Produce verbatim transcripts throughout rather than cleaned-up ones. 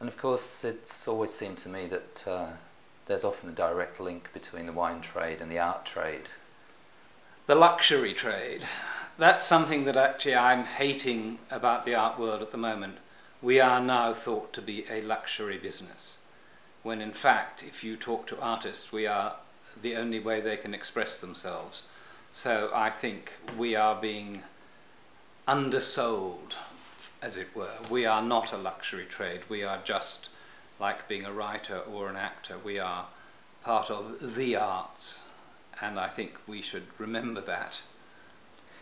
And of course it's always seemed to me that uh, there's often a direct link between the wine trade and the art trade. The luxury trade. That's something that actually I'm hating about the art world at the moment. We are now thought to be a luxury business, when in fact, if you talk to artists, we are the only way they can express themselves. So I think we are being undersold, as it were. We are not a luxury trade. We are just like being a writer or an actor. We are part of the arts, and I think we should remember that.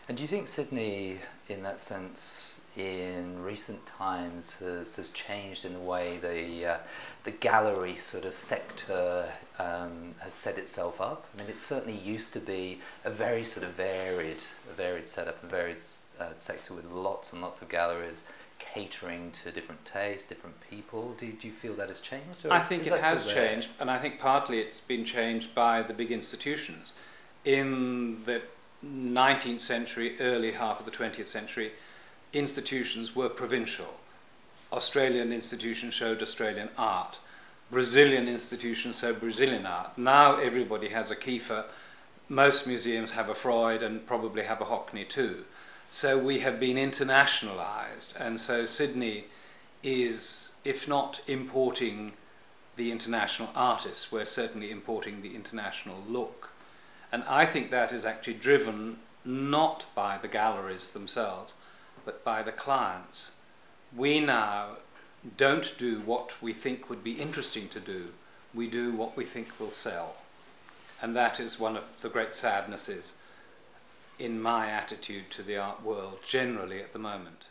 And do you think Sydney, in that sense, in recent times has, has changed in the way the, uh, the gallery sort of sector um, has set itself up? I mean, it certainly used to be a very sort of varied, varied setup, a varied uh, sector with lots and lots of galleries catering to different tastes, different people. Do, do you feel that has changed? Or I think it has changed, and I think partly it's been changed by the big institutions. In the nineteenth century, early half of the twentieth century, institutions were provincial. Australian institutions showed Australian art. Brazilian institutions showed Brazilian art. Now everybody has a Kiefer. Most museums have a Freud and probably have a Hockney too. So we have been internationalized. And so Sydney is, if not importing the international artists, we're certainly importing the international look. And I think that is actually driven not by the galleries themselves, but by the clients. We now don't do what we think would be interesting to do. We do what we think will sell. And that is one of the great sadnesses in my attitude to the art world generally at the moment.